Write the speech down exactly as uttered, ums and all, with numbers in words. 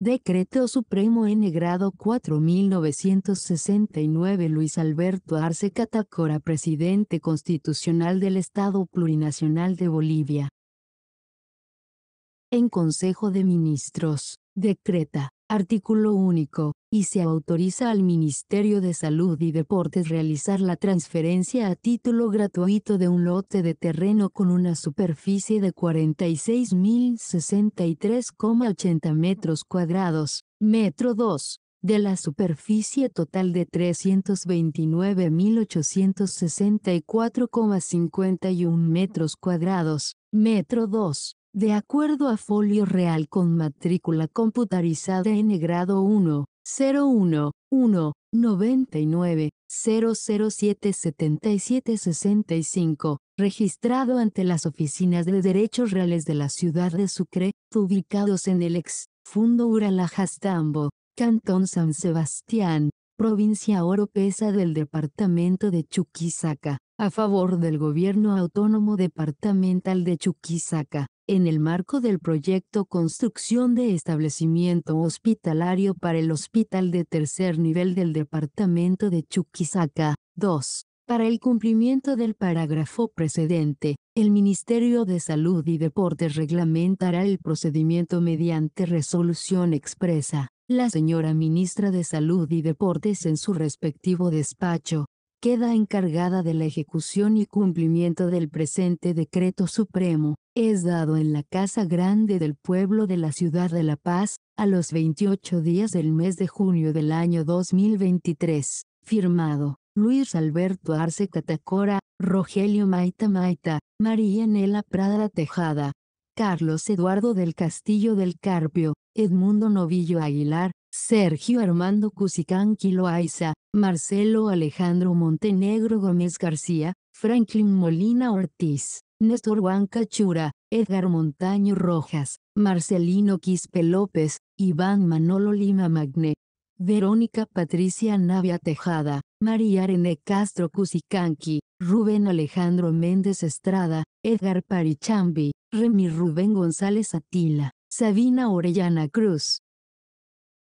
Decreto Supremo N° cuatro mil novecientos sesenta y nueve. Luis Alberto Arce Catacora, Presidente Constitucional del Estado Plurinacional de Bolivia. En Consejo de Ministros, decreta, artículo único, y se autoriza al Ministerio de Salud y Deportes realizar la transferencia a título gratuito de un lote de terreno con una superficie de cuarenta y seis mil sesenta y tres coma ochenta metros cuadrados, metro dos, de la superficie total de trescientos veintinueve mil ochocientos sesenta y cuatro coma cincuenta y uno metros cuadrados, metro dos. De acuerdo a folio real con matrícula computarizada N grado uno, cero uno, uno, noventa y nueve, cero cero siete, setenta y siete, sesenta y cinco, registrado ante las oficinas de Derechos Reales de la ciudad de Sucre, ubicados en el ex Fundo Uralajastambo, Cantón San Sebastián, provincia Oropesa del departamento de Chuquisaca, a favor del Gobierno Autónomo Departamental de Chuquisaca, en el marco del proyecto Construcción de Establecimiento Hospitalario para el Hospital de Tercer Nivel del departamento de Chuquisaca. dos. Para el cumplimiento del parágrafo precedente, el Ministerio de Salud y Deportes reglamentará el procedimiento mediante resolución expresa. La señora Ministra de Salud y Deportes, en su respectivo despacho, queda encargada de la ejecución y cumplimiento del presente decreto supremo. Es dado en la Casa Grande del Pueblo de la Ciudad de La Paz, a los veintiocho días del mes de junio del año dos mil veintitrés. Firmado, Luis Alberto Arce Catacora, Rogelio Maita Maita, María Nela Prada Tejada, Carlos Eduardo del Castillo del Carpio, Edmundo Novillo Aguilar, Sergio Armando Cusicanqui Loaiza, Marcelo Alejandro Montenegro Gómez García, Franklin Molina Ortiz, Néstor Huanca Chura, Edgar Montaño Rojas, Marcelino Quispe López, Iván Manolo Lima Magné, Verónica Patricia Navia Tejada, María Irene Castro Cusicanqui, Rubén Alejandro Méndez Estrada, Edgar Parichambi, Remy Rubén González Atila, Sabina Orellana Cruz,